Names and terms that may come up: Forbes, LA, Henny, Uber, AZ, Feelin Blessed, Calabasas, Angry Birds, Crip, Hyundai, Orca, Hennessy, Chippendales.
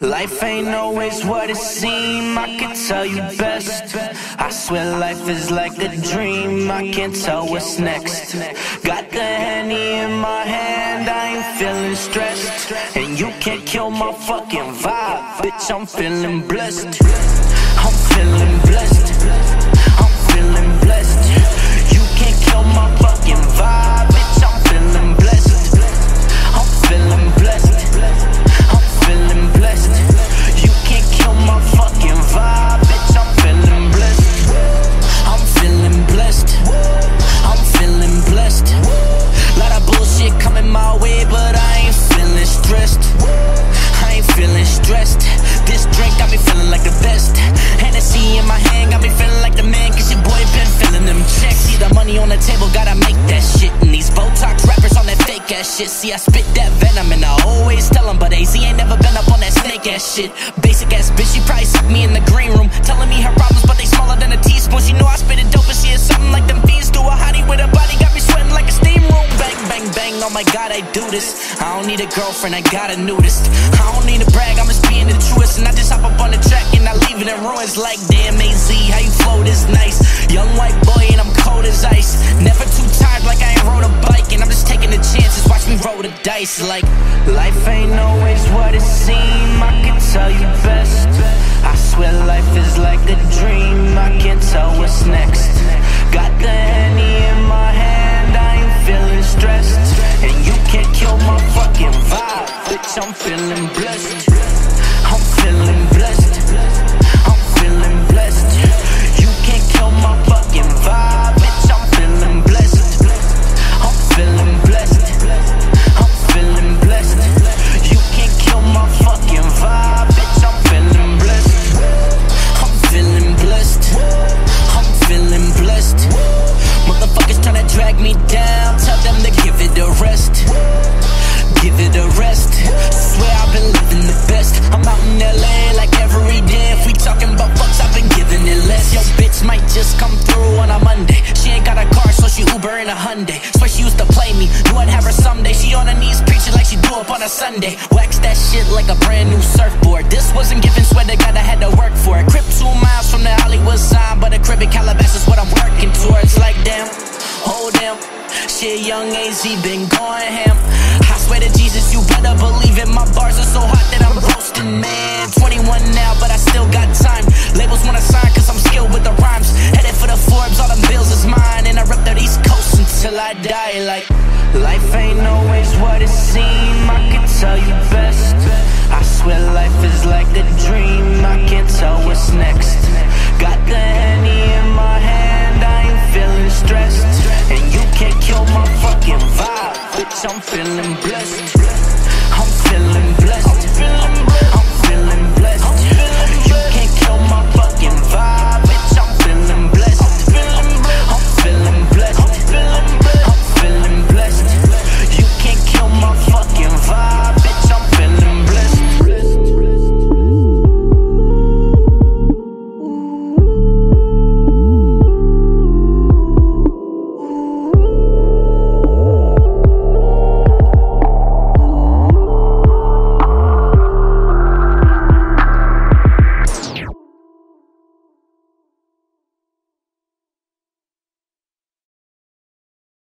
Life ain't always what it seems, I can tell you best. I swear life is like a dream, I can't tell what's next. Got the Henny in my hand, I ain't feeling stressed. And you can't kill my fucking vibe, bitch, I'm feeling blessed. I'm feeling blessed, I'm feeling blessed. You can't kill my fucking vibe, bitch, I'm feeling blessed. I'm feeling blessed, I'm feeling blessed. You can't kill my fucking vibe, bitch, I'm feeling blessed. I'm feeling blessed, I'm feeling blessed. Lot of bullshit coming my way, but I ain't feeling stressed. I ain't feeling stressed. This drink got me feeling like the best. Hennessy in my hand got me feeling like the man, cause your boy been feeling them checks. See the money on the table, gotta make that shit. And these Botox rappers on that fake ass shit. See I spit that venom and I always tell them, but AZ ain't never been up on that snake ass shit. Basic ass bitch, she probably sucked me in the green room, telling me her problems but they smaller than a teaspoon. She know I spit it dope and she is something like them fiends do. A hottie with a body got me sweating like a steam room. Bang, bang, bang, oh my god, I do this. I don't need a girlfriend, I got a nudist. I don't need to brag, I'm just being the truest. And I just hop up on the track and I leave it in ruins. Like damn AZ, how you flow this nice. Young white boy and I'm cold as ice. Never too tired like I ain't rode a bike. And I'm just taking the chances, watch me roll the dice. Like life ain't always what it seems, I can tell you best. I swear life is like a dream, I can't tell what's next. Got the Henny in my hand, I ain't feeling stressed. And you can't kill my fucking vibe, bitch, I'm feeling blessed. I'm feeling blessed, I'm feeling blessed. You can't kill my fucking vibe, bitch, I'm feeling blessed. I'm feeling blessed, I'm feeling blessed. You can't kill my fucking vibe, bitch, I'm feeling blessed. I'm feeling blessed, I'm feeling blessed. Motherfuckers tryna drag me down, tell them to give it a rest. Give it a rest. Swear I've been living the best. I'm out in LA like every day. If we talking about fucks, I've been giving it less. Yo, bitch might just come through on a Monday. She ain't got a car, so she Uber in a Hyundai. Swear she used to play me, knew I'd have her someday. She on her knees preaching like she do up on a Sunday. Wax that shit like a brand new surfboard. This wasn't given, swear to God I had to work for it. Crip 2 miles from the Hollywood sign, but a crib in Calabasas is what I'm working towards. Like damn, oh damn, shit, young AZ been going ham. Swear to Jesus, you better believe it. My bars are so hot that I'm roasting, man. 21 now, but I still got time. Labels wanna sign, cause I'm skilled with the rhymes. Headed for the Forbes, all them bills is mine. And I rep that East Coast until I die. Like, life ain't always what it seems, I can tell you best. I swear life is like a dream, I can't tell what's next. Got the Henny in my hand, I ain't feeling stressed. And you can't kill my fucking vibe, bitch, I'm feeling blessed.